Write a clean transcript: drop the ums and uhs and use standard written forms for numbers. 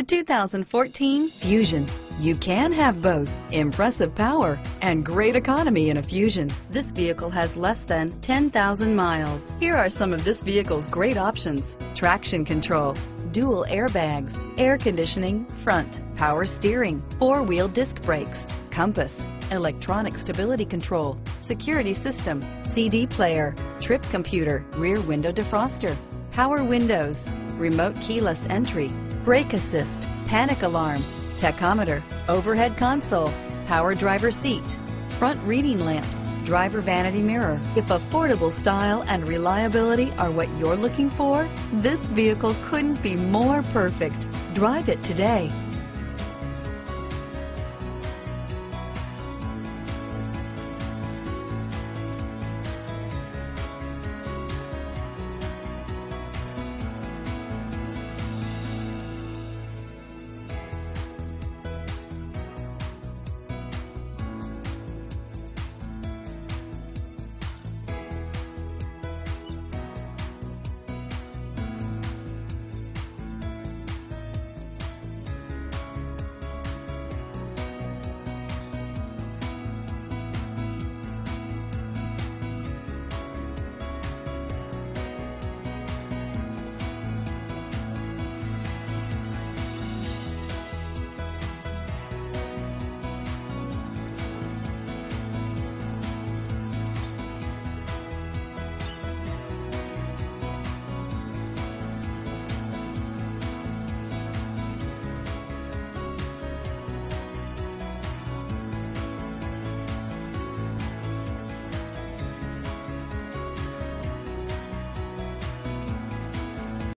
The 2014 Fusion. You can have both impressive power and great economy in a Fusion. This vehicle has less than 10,000 miles. Here are some of this vehicle's great options: traction control, dual airbags, air conditioning, front, power steering, four-wheel disc brakes, compass, electronic stability control, security system, CD player, trip computer, rear window defroster, power windows, remote keyless entry, brake assist, panic alarm, tachometer, overhead console, power driver seat, front reading lamps, driver vanity mirror. If affordable style and reliability are what you're looking for, this vehicle couldn't be more perfect. Drive it today.